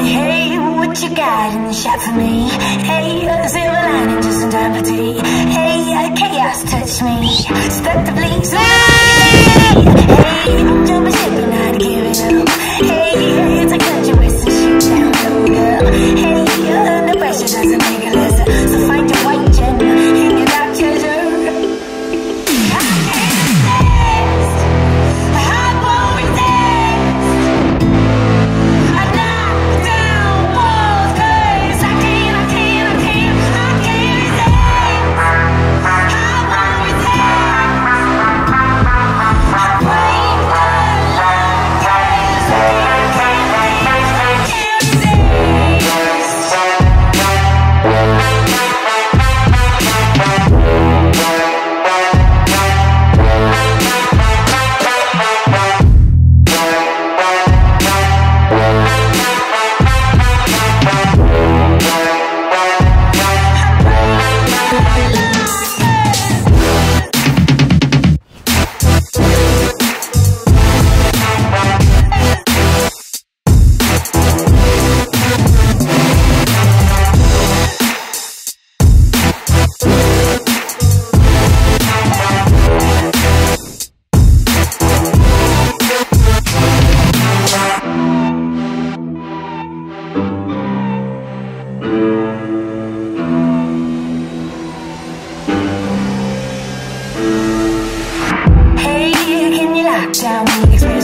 Hey, what you got in the shop for me? Hey, a silver lining just in time for tea. Hey, a chaos touch me. Stuck the blinks away. Hey, I'm jumping ship and not giving up. Hey, it's a country with some shit down low up. Hey, you're under pressure, doesn't make a lesson. So find your white gender and your dark treasure. Down the experience.